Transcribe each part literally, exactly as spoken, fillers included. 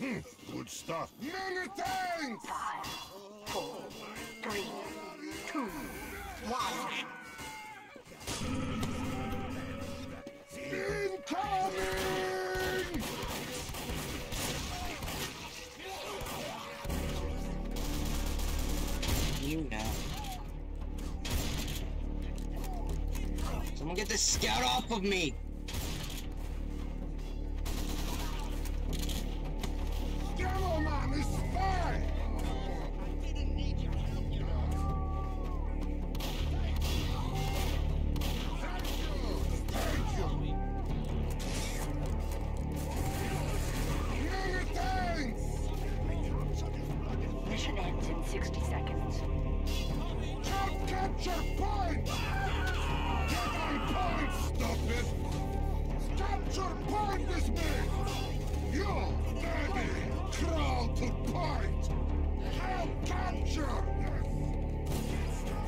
Hmm, good stuff. Many thanks! Five, four, three, two, one. Incoming! You know. Someone get this scout off of me! Scaramon is fine! I didn't need your help, you know. Thank you! Thank you! Many thanks! Mission ends in sixty seconds. Don't capture point! Get on point, stupid! Capture point is me! You, baby, crawl to point! I'll capture!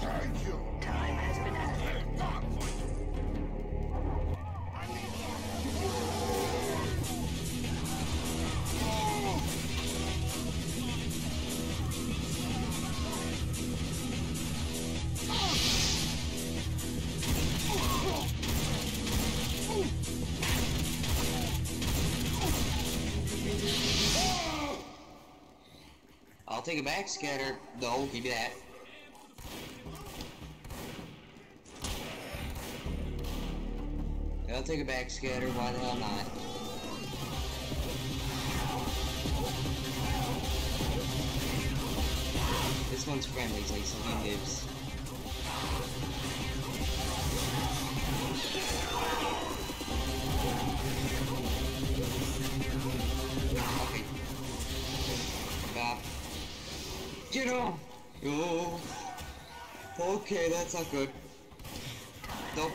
Thank you! Time has been I'll take it back, Scatter. No, give me that. I'll take it back, Scatter. Why the hell not? This one's friendly, it's like something gives. Okay. Stop. Get off! Oh. Okay, that's not good. Nope.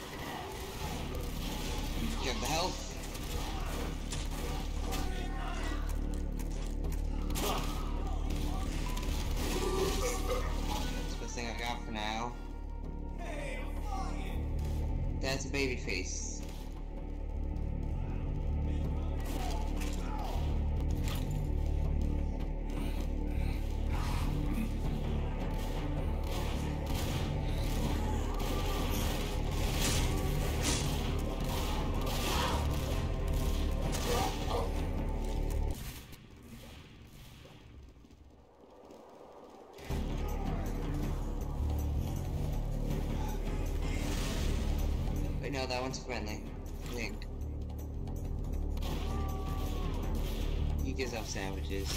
Check the health. That's the best thing I got for now. That's a baby face. No, that one's friendly. Link. He gives up sandwiches.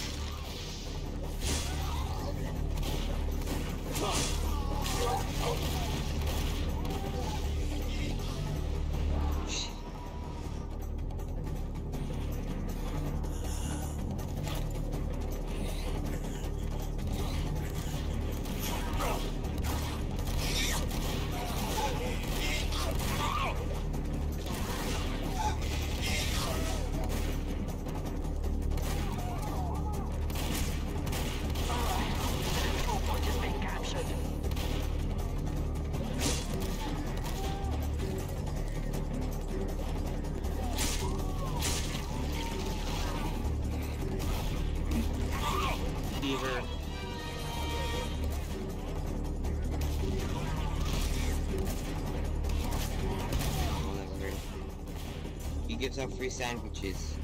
He gives out free sandwiches.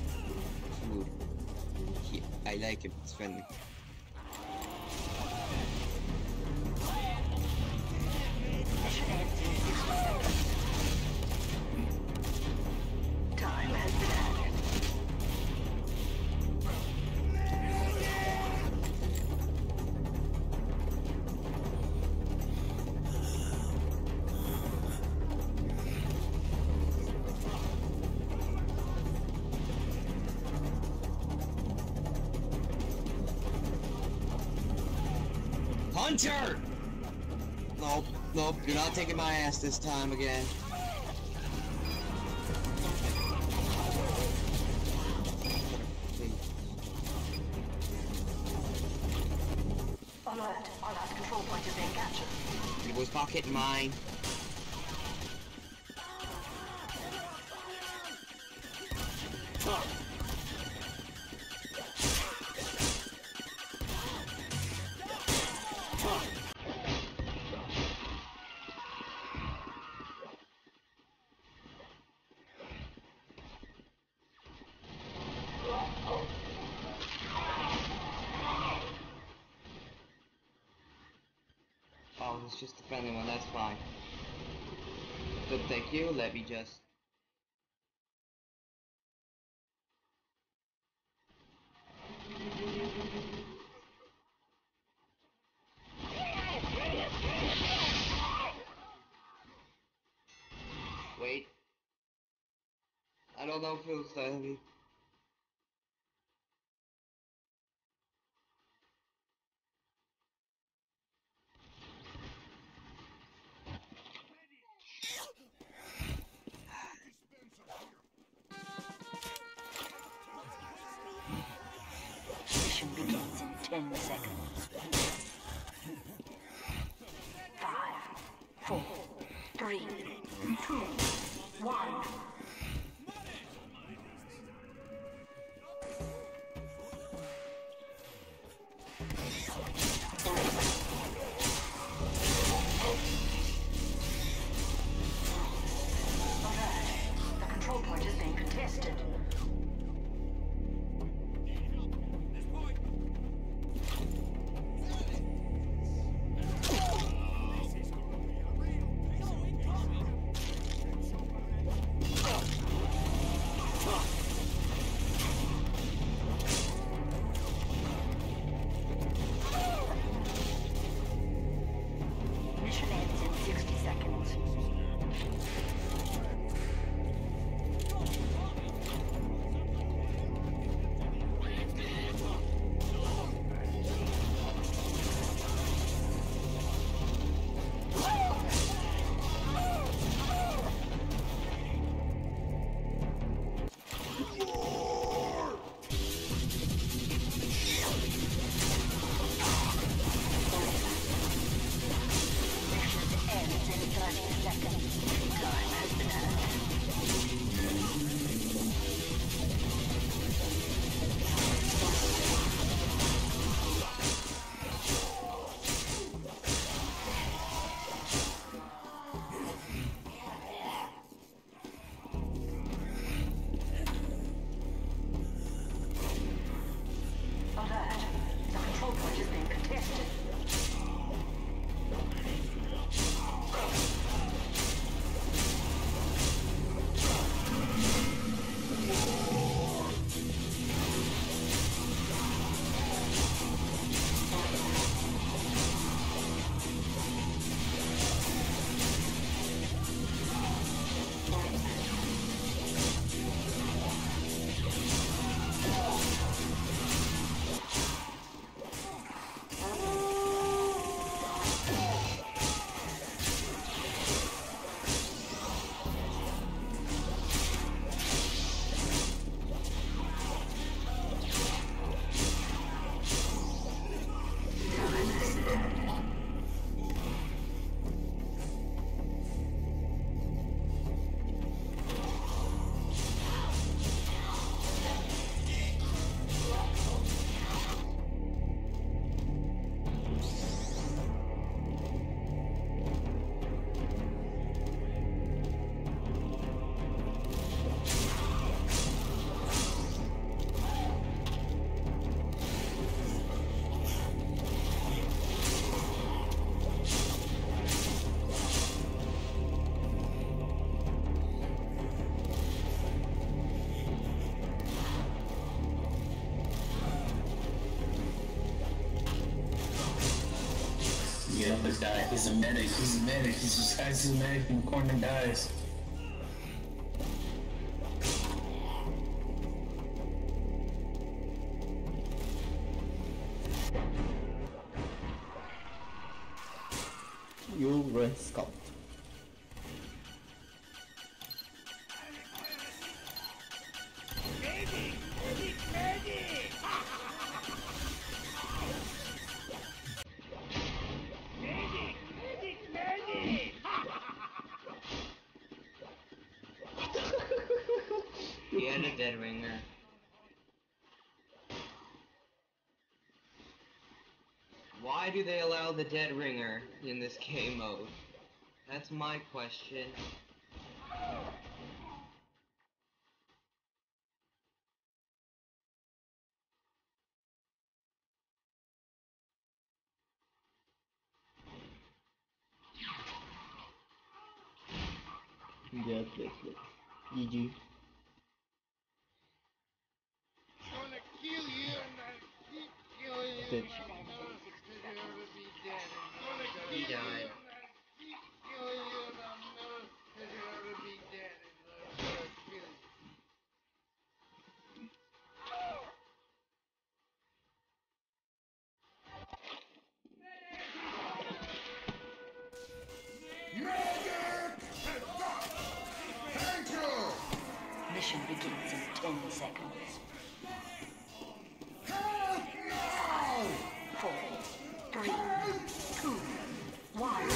Food. He, I like it, it's friendly. Hunter! Nope, nope, you're not taking my ass this time again. Alert, alert, control point is being captured. It was pocket mine. Huh. it's just a friendly one, that's fine. Don't take you, let me just... Wait. I don't know if it was that heavy. Mission begins in ten seconds. Five, four, three, two, one. Get up and die. He's a medic. He's a medic. He's just guys. He's a medic in the corner and dies. You rascal. Medic! Medic! Medic! Yeah, the dead ringer. Why do they allow the dead ringer in this game mode? That's my question. Yes, yes, yes. G G. Bitch. He died. Mission begins in ten seconds. Four, three, two, one.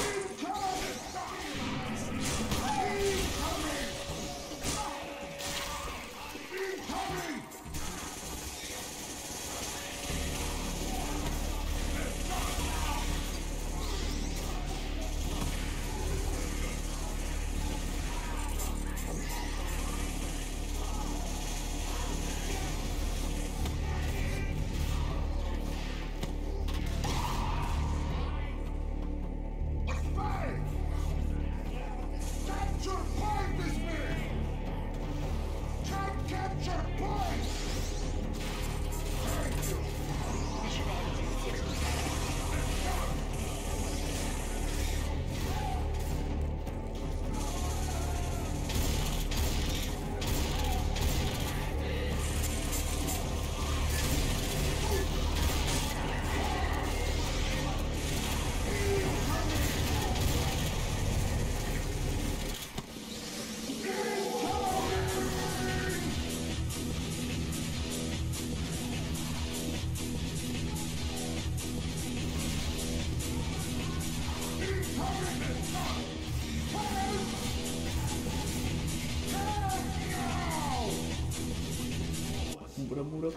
Muro, muro.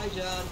Hi, John.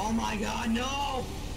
Oh my God, no!